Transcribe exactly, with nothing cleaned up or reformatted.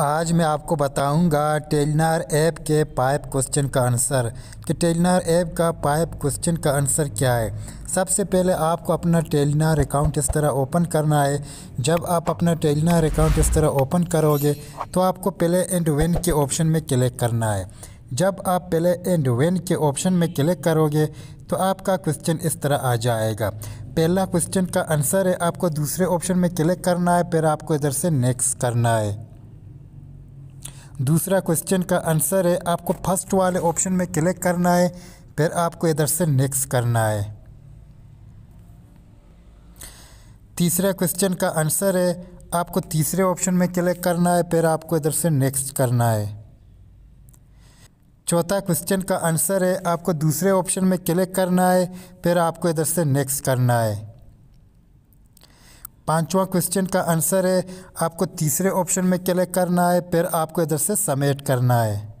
आज मैं आपको बताऊंगा टेलनर ऐप के पाइप क्वेश्चन का आंसर कि टेलनर ऐप का पाइप क्वेश्चन का आंसर क्या है। सबसे पहले आपको अपना टेलनर अकाउंट इस तरह ओपन करना है। जब आप अपना टेलनर अकाउंट इस तरह ओपन करोगे तो आपको प्ले एंड विन के ऑप्शन में क्लिक करना है। जब आप प्ले एंड विन के ऑप्शन में क्लिक करोगे तो आपका क्वेश्चन इस तरह आ जाएगा। पहला क्वेश्चन का आंसर है, आपको दूसरे ऑप्शन में क्लिक करना है, फिर आपको इधर से नेक्स्ट करना है। दूसरा क्वेश्चन का आंसर है, आपको फर्स्ट वाले ऑप्शन में क्लिक करना है, फिर आपको इधर से नेक्स्ट करना है। तीसरा क्वेश्चन का आंसर है, आपको तीसरे ऑप्शन में क्लिक करना है, फिर आपको इधर से नेक्स्ट करना है। चौथा क्वेश्चन का आंसर है, आपको दूसरे ऑप्शन में क्लिक करना है, फिर आपको इधर से नेक्स्ट करना है। पांचवा क्वेश्चन का आंसर है, आपको तीसरे ऑप्शन में क्लिक करना है, फिर आपको इधर से सबमिट करना है।